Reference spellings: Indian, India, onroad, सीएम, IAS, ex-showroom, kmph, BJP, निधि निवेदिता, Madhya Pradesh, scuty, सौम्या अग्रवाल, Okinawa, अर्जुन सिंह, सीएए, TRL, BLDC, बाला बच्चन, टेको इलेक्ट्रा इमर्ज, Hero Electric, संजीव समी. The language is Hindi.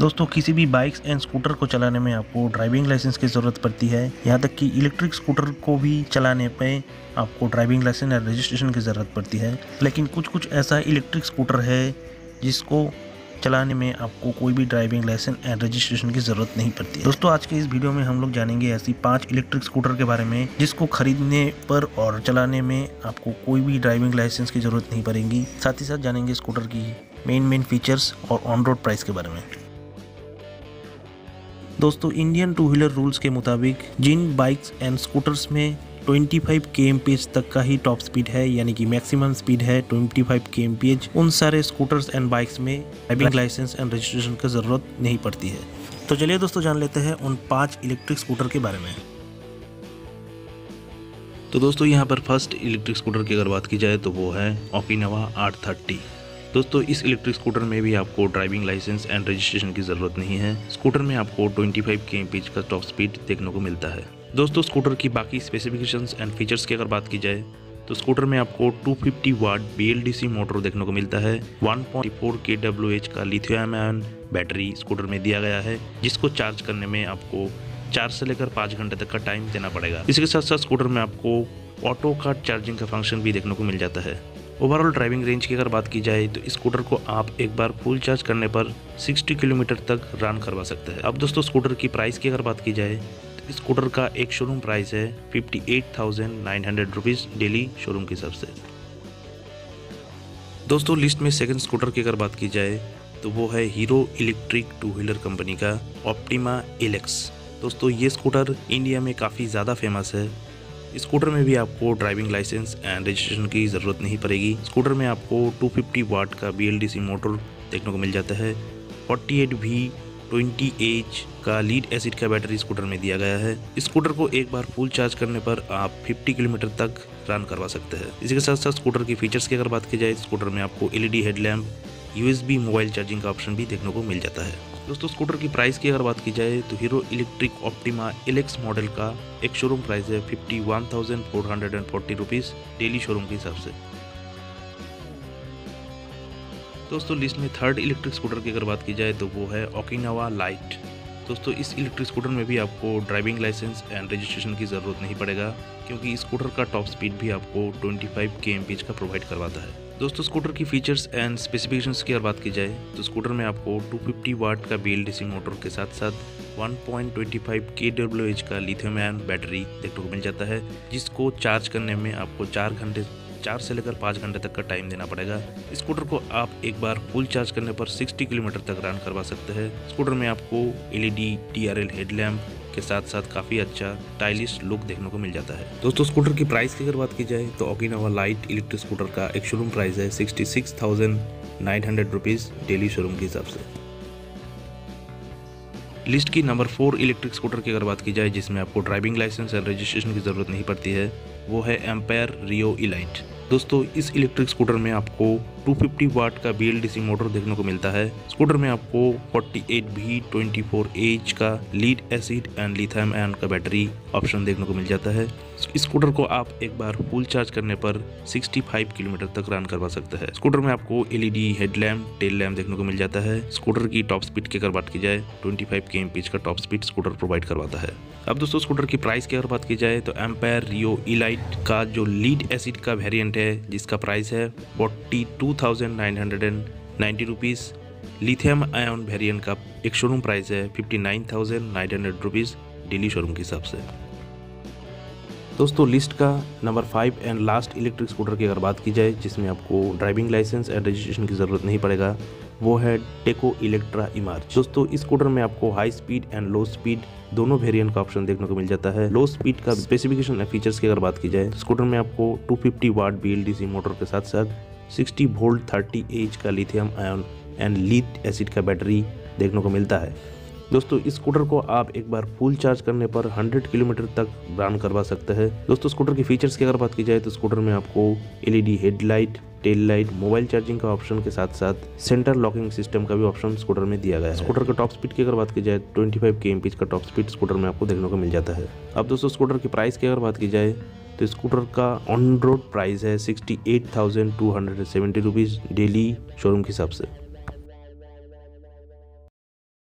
दोस्तों किसी भी बाइक्स एंड स्कूटर को चलाने में आपको ड्राइविंग लाइसेंस की ज़रूरत पड़ती है। यहाँ तक कि इलेक्ट्रिक स्कूटर को भी चलाने पे आपको ड्राइविंग लाइसेंस या रजिस्ट्रेशन की ज़रूरत पड़ती है। लेकिन कुछ ऐसा इलेक्ट्रिक स्कूटर है जिसको चलाने में आपको कोई भी ड्राइविंग लाइसेंस एंड रजिस्ट्रेशन की ज़रूरत नहीं पड़ती। दोस्तों आज के इस वीडियो में हम लोग जानेंगे ऐसी 5 इलेक्ट्रिक स्कूटर के बारे में जिसको खरीदने पर और चलाने में आपको कोई भी ड्राइविंग लाइसेंस की ज़रूरत नहीं पड़ेगी। साथ ही साथ जानेंगे स्कूटर की मेन फीचर्स और ऑन रोड प्राइस के बारे में। दोस्तों इंडियन टू व्हीलर रूल्स के मुताबिक जिन बाइक्स एंड स्कूटर्स में 25 kmph तक का ही टॉप स्पीड है, यानी कि मैक्सिमम स्पीड है 25 kmph, उन सारे स्कूटर्स एंड बाइक्स में ड्राइविंग लाइसेंस एंड रजिस्ट्रेशन की ज़रूरत नहीं पड़ती है। तो चलिए दोस्तों जान लेते हैं उन 5 इलेक्ट्रिक स्कूटर के बारे में। तो दोस्तों यहाँ पर फर्स्ट इलेक्ट्रिक स्कूटर की अगर बात की जाए तो वो है ओकिनावा 830। दोस्तों इस इलेक्ट्रिक स्कूटर में भी आपको ड्राइविंग लाइसेंस एंड रजिस्ट्रेशन की ज़रूरत नहीं है। स्कूटर में आपको 25 kmph का टॉप स्पीड देखने को मिलता है। दोस्तों स्कूटर की बाकी स्पेसिफिकेशंस एंड फीचर्स की अगर बात की जाए तो स्कूटर में आपको 250 वाट BLDC मोटर देखने को मिलता है। 1.4 kWh का लिथियम आयन बैटरी स्कूटर में दिया गया है, जिसको चार्ज करने में आपको 4 से लेकर 5 घंटे तक का टाइम देना पड़ेगा। इसके साथ साथ स्कूटर में आपको ऑटो कार्ड चार्जिंग का फंक्शन भी देखने को मिल जाता है। ओवरऑल ड्राइविंग रेंज की अगर बात की जाए तो स्कूटर को आप एक बार फुल चार्ज करने पर 60 किलोमीटर तक रन करवा सकते हैं। अब दोस्तों स्कूटर की प्राइस की अगर बात की जाए तो स्कूटर का एक शोरूम प्राइस है 58,900 रुपीज़ डेली शोरूम के हिसाब से। दोस्तों लिस्ट में सेकंड स्कूटर की अगर बात की जाए तो वो है hero electric two wheeler company का ऑप्टिमा LX। दोस्तों ये स्कूटर इंडिया में काफ़ी ज़्यादा फेमस है। स्कूटर में भी आपको ड्राइविंग लाइसेंस एंड रजिस्ट्रेशन की ज़रूरत नहीं पड़ेगी। स्कूटर में आपको 250 वाट का BLDC मोटर देखने को मिल जाता है। 48V 20Ah का लीड एसिड का बैटरी स्कूटर में दिया गया है। स्कूटर को एक बार फुल चार्ज करने पर आप 50 किलोमीटर तक रन करवा सकते हैं। इसके साथ साथ स्कूटर की फीचर्स की अगर बात की जाए स्कूटर में आपको LED headlamp, USB mobile charging का ऑप्शन भी देखने को मिल जाता है। दोस्तों स्कूटर की प्राइस की अगर बात की जाए तो hero electric Optima LX model का एक शोरूम प्राइस है 51,440 रुपीज़ डेली शोरूम के हिसाब से। दोस्तों लिस्ट में थर्ड इलेक्ट्रिक स्कूटर की अगर बात की जाए तो वो है ओकिनावा लाइट। दोस्तों इस इलेक्ट्रिक स्कूटर में भी आपको ड्राइविंग लाइसेंस एंड रजिस्ट्रेशन की ज़रूरत नहीं पड़ेगा, क्योंकि स्कूटर का टॉप स्पीड भी आपको 25 kmph का प्रोवाइड करवाता है। दोस्तों स्कूटर की फीचर्स एंड स्पेसिफिकेशंस की अगर बात की जाए तो स्कूटर में आपको 250 वाट का BLDC मोटर के साथ साथ 1.25 kWh का लिथियम आयन बैटरी देखने को मिल जाता है, जिसको चार्ज करने में आपको 4 से लेकर 5 घंटे तक का टाइम देना पड़ेगा। स्कूटर को आप एक बार फुल चार्ज करने पर 60 किलोमीटर तक रन करवा सकते हैं। स्कूटर में आपको LED TRL हेडलैम्प के साथ साथ काफ़ी अच्छा स्टाइलिश लुक देखने को मिल जाता है। दोस्तों स्कूटर की प्राइस की अगर बात की जाए तो ओकिनावा लाइट इलेक्ट्रिक स्कूटर का एक शोरूम प्राइस है 66,900 रुपीज़ डेली शोरूम के हिसाब से। लिस्ट की नंबर 4 इलेक्ट्रिक स्कूटर की अगर बात की जाए जिसमें आपको ड्राइविंग लाइसेंस और रजिस्ट्रेशन की ज़रूरत नहीं पड़ती है वो है एम्पेयर रियो इलाइट। दोस्तों इस इलेक्ट्रिक स्कूटर में आपको 250 वाट का BLDC मोटर देखने को मिलता है। स्कूटर में आपको 48V 24Ah का lead acid and lithium ion का बैटरी ऑप्शन देखने को मिल जाता है। स्कूटर को आप एक बार फुल चार्ज करने पर 65 किलोमीटर तक रन करवा सकता है। स्कूटर में आपको LED हेडलैम्प, टेल लैम्प देखने को मिल जाता है। स्कूटर की टॉप स्पीड की अगर बात की जाए 25 kmph का टॉप स्पीड स्कूटर प्रोवाइड करवाता है। अब दोस्तों स्कूटर की प्राइस की अगर बात की जाए तो एम्पेयर रियो इलाइट का जो लीड एसिड का वेरिएंट है जिसका प्राइस है 42,990 रुपीज़, लिथियम आयन वेरिएंट का एक शोरूम प्राइस है 59,900 रुपीज़ डेली शोरूम के हिसाब से। दोस्तों लिस्ट का number 5 and last electric scooter की अगर बात की जाए जिसमें आपको ड्राइविंग लाइसेंस एंड रजिस्ट्रेशन की ज़रूरत नहीं पड़ेगा वो है टेको इलेक्ट्रा इमर्ज। दोस्तों इस स्कूटर में आपको high speed and low speed दोनों वेरिएंट का ऑप्शन देखने को मिल जाता है। लो स्पीड का स्पेसिफिकेशन एंड फीचर्स की अगर बात की जाए स्कूटर में आपको 250 वाट BLDC मोटर के साथ साथ 60V 30Ah का lithium ion and lead acid का बैटरी देखने को मिलता है। दोस्तों इस स्कूटर को आप एक बार फुल चार्ज करने पर 100 किलोमीटर तक रन करवा सकते हैं। दोस्तों स्कूटर की फीचर्स की अगर बात की जाए तो स्कूटर में आपको LED headlight, tail light, mobile charging का ऑप्शन के साथ साथ सेंटर लॉकिंग सिस्टम का भी ऑप्शन स्कूटर में दिया गया है। स्कूटर का टॉप स्पीड की अगर बात की जाए 25 kmph का टॉप स्पीड स्कूटर में आपको देखने को मिल जाता है। अब दोस्तों स्कूटर की प्राइस की अगर बात की जाए तो स्कूटर का ऑन रोड प्राइस है 68,270 रुपीज़ डेली शोरूम के हिसाब से।